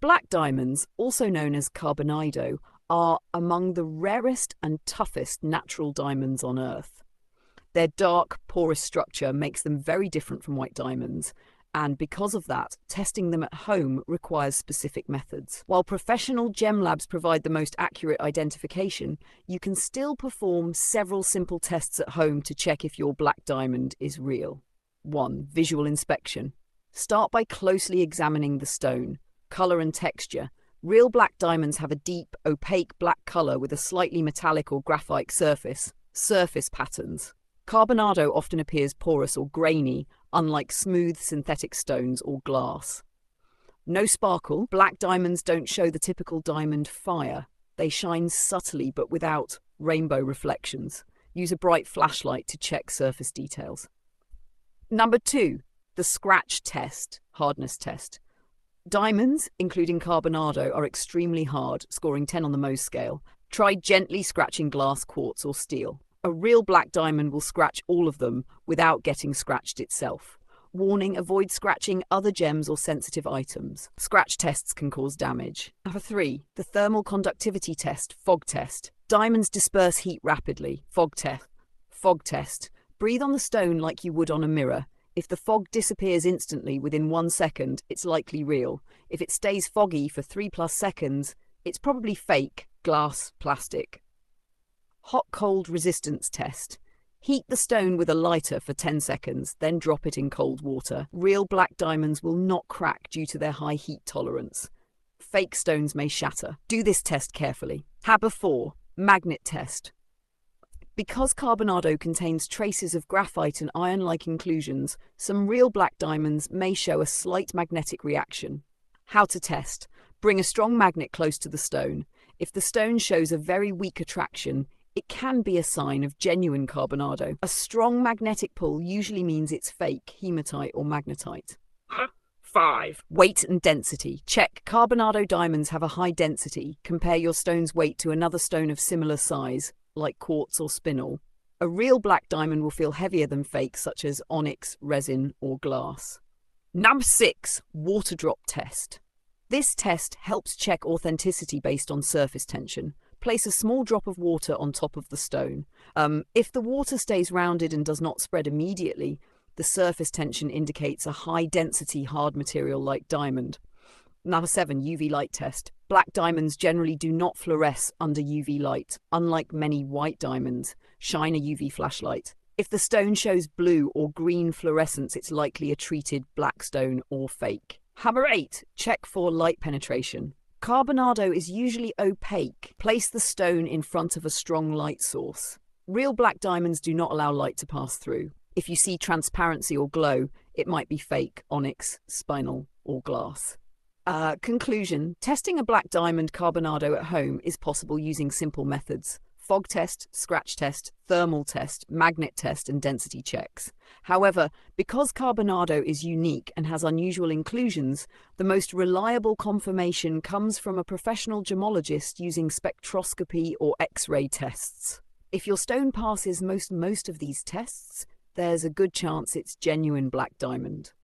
Black diamonds, also known as carbonado, are among the rarest and toughest natural diamonds on Earth. Their dark, porous structure makes them very different from white diamonds, and because of that, testing them at home requires specific methods. While professional gem labs provide the most accurate identification, you can still perform several simple tests at home to check if your black diamond is real. 1. Visual inspection. Start by closely examining the stone, color and texture. Real black diamonds have a deep, opaque black colour with a slightly metallic or graphite surface patterns. Carbonado often appears porous or grainy, unlike smooth synthetic stones or glass. No sparkle. Black diamonds don't show the typical diamond fire. They shine subtly but without rainbow reflections. Use a bright flashlight to check surface details. Number 2, the scratch test, hardness test. Diamonds, including carbonado, are extremely hard, scoring 10 on the Mohs scale. Try gently scratching glass, quartz or steel. A real black diamond will scratch all of them without getting scratched itself. Warning, avoid scratching other gems or sensitive items. Scratch tests can cause damage. Number 3, the thermal conductivity test, fog test. Diamonds disperse heat rapidly. Fog test. Breathe on the stone like you would on a mirror. If the fog disappears instantly within 1 second, it's likely real. If it stays foggy for 3+ seconds, it's probably fake, glass, plastic. Hot-cold resistance test. Heat the stone with a lighter for 10 seconds, then drop it in cold water. Real black diamonds will not crack due to their high heat tolerance. Fake stones may shatter. Do this test carefully. Number 4, magnet test. Because carbonado contains traces of graphite and iron-like inclusions, some real black diamonds may show a slight magnetic reaction. How to test? Bring a strong magnet close to the stone. If the stone shows a very weak attraction, it can be a sign of genuine carbonado. A strong magnetic pull usually means it's fake, hematite or magnetite. 5. Weight and density. Check. Carbonado diamonds have a high density. Compare your stone's weight to another stone of similar size, like quartz or spinel. A real black diamond will feel heavier than fakes, such as onyx, resin or glass. Number 6, water drop test. This test helps check authenticity based on surface tension. Place a small drop of water on top of the stone. If the water stays rounded and does not spread immediately, the surface tension indicates a high density hard material like diamond. Number 7, UV light test. Black diamonds generally do not fluoresce under UV light, unlike many white diamonds. Shine a UV flashlight. If the stone shows blue or green fluorescence, it's likely a treated black stone or fake. Number 8, check for light penetration. Carbonado is usually opaque. Place the stone in front of a strong light source. Real black diamonds do not allow light to pass through. If you see transparency or glow, it might be fake, onyx, spinel or glass. Conclusion. Testing a black diamond carbonado at home is possible using simple methods: fog test, scratch test, thermal test, magnet test and density checks. However, because carbonado is unique and has unusual inclusions, the most reliable confirmation comes from a professional gemologist using spectroscopy or X-ray tests. If your stone passes most of these tests, there's a good chance it's genuine black diamond.